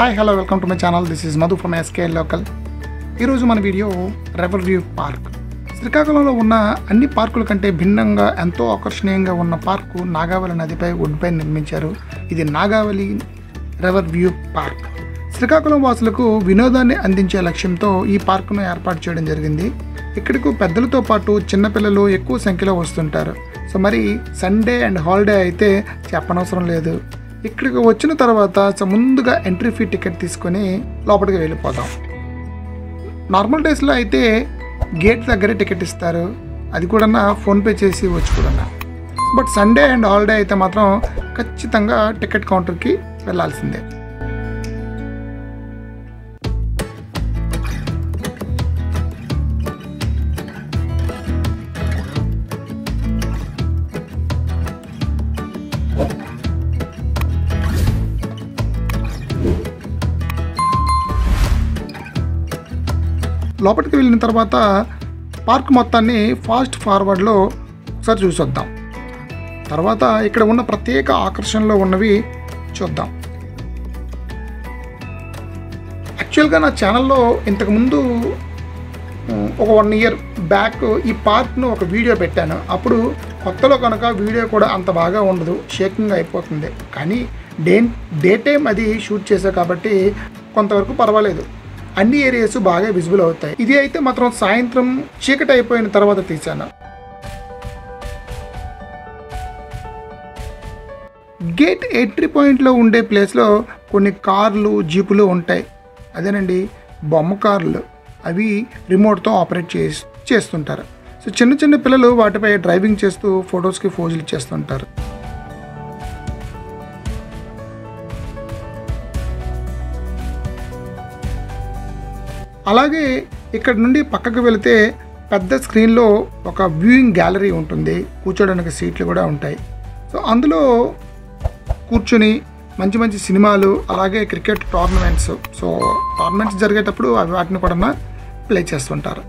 Hi, hello, welcome to my channel. This is Madhu from SK Local. Iroju mana video River View Park. శ్రీకాకుళంలో ఉన్న అన్ని పార్కుల కంటే భిన్నంగా ఎంతో ఆకర్షణీయంగా ఉన్న పార్కు నాగావళి నదిపై ఒడ్డుపై నిర్మించారు. ఇది Nagavali river view park. Srikakulam వాసులకు వినోదాన్ని అందించే లక్ష్యంతో ఈ పార్కును ఏర్పాటు చేయడం జరిగింది. ఇక్కడకు పెద్దలతో పాటు చిన్నపిల్లలు ఎక్కువ సంఖ్యలో వస్తుంటారు. సో మరి సండే అండ్ హాలిడే అయితే చెప్పనవసరం లేదు. ఇక్కడికి వచ్చిన తర్వాత ముందుగా ఎంట్రీ ఫీ టికెట్ తీసుకొని లోపలికి వెళ్ళిపోతాం. నార్మల్ డేస్లో అయితే గేట్ దగ్గరే టికెట్ ఇస్తారు, అది కూడా ఫోన్పే చేసి వచ్చి కూడా. బట్ సండే అండ్ హాలిడే అయితే మాత్రం ఖచ్చితంగా టికెట్ కౌంటర్కి వెళ్ళాల్సిందే. లోపలికి వెళ్ళిన తర్వాత పార్క్ మొత్తాన్ని ఫాస్ట్ ఫార్వర్డ్లో ఒకసారి చూసొద్దాం. తర్వాత ఇక్కడ ఉన్న ప్రత్యేక ఆకర్షణలో ఉన్నవి చూద్దాం. యాక్చువల్గా నా ఛానల్లో ఇంతకుముందు ఒక 1 year బ్యాక్ ఈ పార్క్ను ఒక వీడియో పెట్టాను. అప్పుడు కొత్తలో కనుక వీడియో కూడా అంత బాగా ఉండదు, షేకింగ్ అయిపోతుంది. కానీ డే టైం అది షూట్ చేశా కాబట్టి కొంతవరకు పర్వాలేదు, అన్ని ఏరియాస్ బాగా విజిబుల్ అవుతాయి. ఇది అయితే మాత్రం సాయంత్రం చీకటి అయిపోయిన తర్వాత తీశాను. గేట్ ఎంట్రీ పాయింట్లో ఉండే ప్లేస్లో కొన్ని కార్లు జీపులు ఉంటాయి. అదేనండి బొమ్మ కార్లు, అవి రిమోట్తో ఆపరేట్ చేస్తుంటారు. సో చిన్న చిన్న పిల్లలు వాటిపై డ్రైవింగ్ చేస్తూ ఫొటోస్కి ఫోజులు ఇచ్చేస్తుంటారు. అలాగే ఇక్కడ నుండి పక్కకు వెళితే పెద్ద స్క్రీన్లో ఒక వ్యూయింగ్ గ్యాలరీ ఉంటుంది, కూర్చోడానికి సీట్లు కూడా ఉంటాయి. సో అందులో కూర్చుని మంచి మంచి సినిమాలు, అలాగే క్రికెట్ టోర్నమెంట్స్, సో టోర్నమెంట్స్ జరిగేటప్పుడు అవి వాటిని కూడా ప్లే చేస్తుంటారు.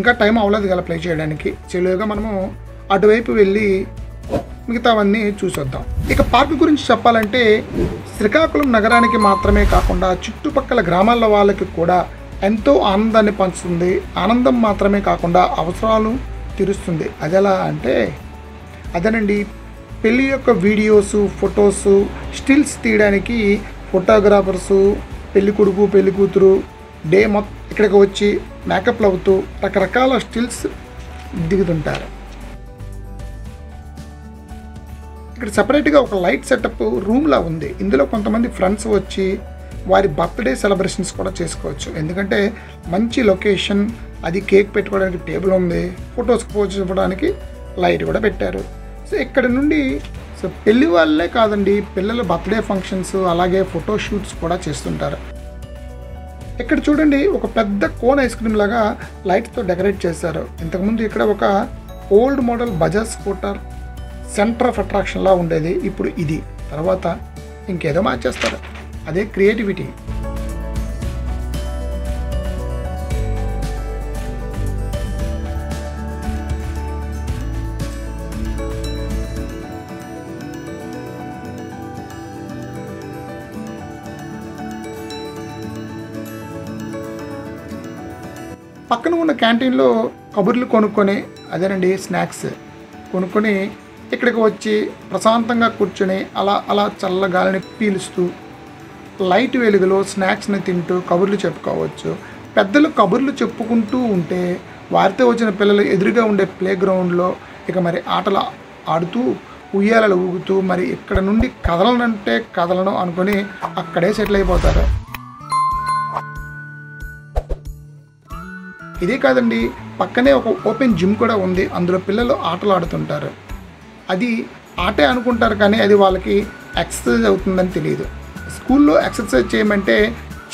ఇంకా టైం అవ్వలేదు కదా ప్లే చేయడానికి, చెలువుగా మనము అటువైపు వెళ్ళి మిగతావన్నీ చూసొద్దాం. ఇక పార్క్ గురించి చెప్పాలంటే శ్రీకాకుళం నగరానికి మాత్రమే కాకుండా చుట్టుపక్కల గ్రామాల వాళ్ళకి కూడా ఎంతో ఆనందాన్ని పంచుతుంది. ఆనందం మాత్రమే కాకుండా అవసరాలు తీరుస్తుంది. అది ఎలా అంటే అదేనండి పెళ్ళి యొక్క వీడియోసు, ఫొటోసు, స్టిల్స్ తీయడానికి ఫోటోగ్రాఫర్సు, పెళ్లి కొడుకు పెళ్లి కూతురు డే మొత్తం ఇక్కడికి వచ్చి మేకప్లు అవుతూ రకరకాల స్టిల్స్ దిగుతుంటారు. ఇక్కడ సపరేట్గా ఒక లైట్ సెటప్ రూమ్లా ఉంది. ఇందులో కొంతమంది ఫ్రెండ్స్ వచ్చి వారి బర్త్డే సెలబ్రేషన్స్ కూడా చేసుకోవచ్చు. ఎందుకంటే మంచి లొకేషన్, అది కేక్ పెట్టుకోవడానికి టేబుల్ ఉంది, ఫొటోస్కి పోజ్ ఇవ్వడానికి లైట్ కూడా పెట్టారు. సో ఇక్కడ నుండి సో పెళ్ళి వాళ్ళే కాదండి, పిల్లల బర్త్డే ఫంక్షన్స్ అలాగే ఫోటోషూట్స్ కూడా చేస్తుంటారు. ఇక్కడ చూడండి ఒక పెద్ద కోన్ ఐస్ క్రీమ్ లాగా లైట్స్తో డెకరేట్ చేశారు. ఇంతకుముందు ఇక్కడ ఒక old model Bajaj scooter centre of అట్రాక్షన్లా ఉండేది, ఇప్పుడు ఇది. తర్వాత ఇంకేదో మార్చేస్తారు, అదే క్రియేటివిటీ. పక్కన ఉన్న క్యాంటీన్లో కబుర్లు కొనుక్కొని అదేనండి స్నాక్స్ కొనుక్కొని ఇక్కడికి వచ్చి ప్రశాంతంగా కూర్చొని అలా చల్ల గాలిని పీలుస్తూ లైట్ వెలుగులో స్నాక్స్ని తింటూ కబుర్లు చెప్పుకోవచ్చు. పెద్దలు కబుర్లు చెప్పుకుంటూ ఉంటే వారితో వచ్చిన పిల్లలు ఎదురుగా ఉండే ప్లే గ్రౌండ్లో ఇక మరి ఆటలు ఆడుతూ ఉయ్యాలలు ఊగుతూ మరి ఇక్కడ నుండి కదలనంటే కదలను అనుకొని అక్కడే సెటిల్ అయిపోతారు. ఇదే కాదండి పక్కనే ఒక ఓపెన్ జిమ్ కూడా ఉంది, అందులో పిల్లలు ఆటలు ఆడుతుంటారు. అది ఆటే అనుకుంటారు కానీ అది వాళ్ళకి ఎక్సర్సైజ్ అవుతుందని తెలియదు. స్కూల్లో ఎక్సర్సైజ్ చేయమంటే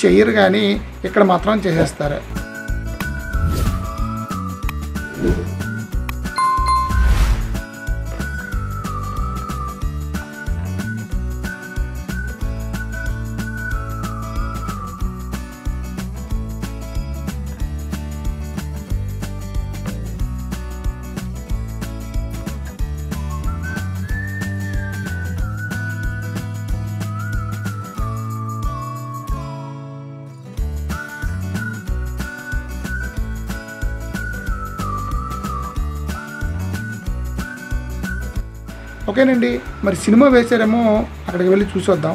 చెయ్యరు కానీ ఇక్కడ మాత్రం చేసేస్తారు. ఓకేనండి మరి సినిమా వేసారేమో అక్కడికి వెళ్ళి చూసొద్దాం.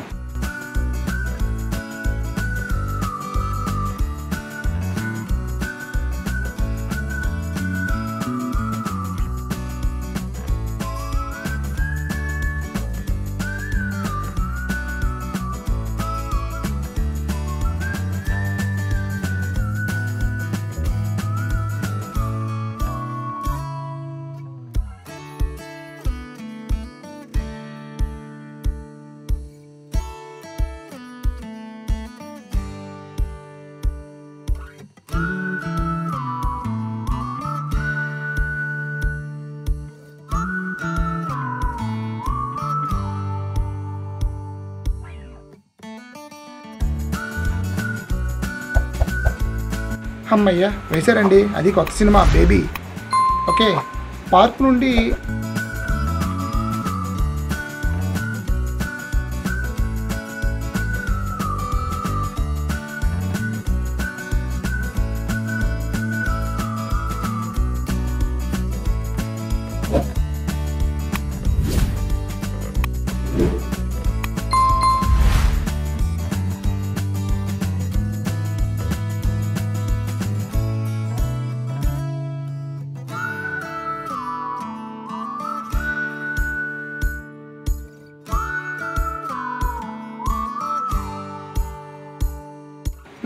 అమ్మయ్య వేశారండి అది కొత్త సినిమా బేబీ. ఓకే పార్క్ నుండి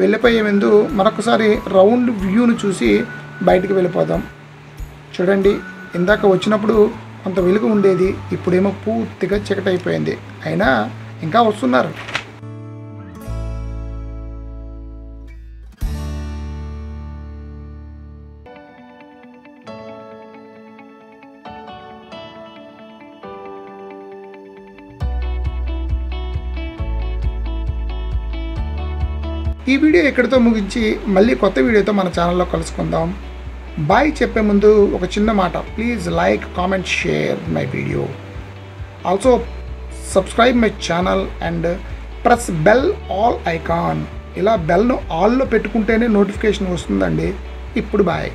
వెళ్ళిపోయే ముందు మరొకసారి రౌండ్ వ్యూను చూసి బయటికి వెళ్ళిపోదాం. చూడండి ఇందాక వచ్చినప్పుడు కొంత వెలుగు ఉండేది, ఇప్పుడేమో పూర్తిగా చీకటైపోయింది, అయినా ఇంకా వస్తున్నారు. ఈ వీడియో ఇక్కడితో ముగించి మళ్ళీ కొత్త వీడియోతో మన ఛానల్లో కలుసుకుందాం. బాయ్ చెప్పే ముందు ఒక చిన్న మాట, please like, comment, share my video, also subscribe my channel and press bell all icon. ఇలా బెల్ను ఆల్లో పెట్టుకుంటేనే నోటిఫికేషన్ వస్తుందండి. ఇప్పుడు బాయ్.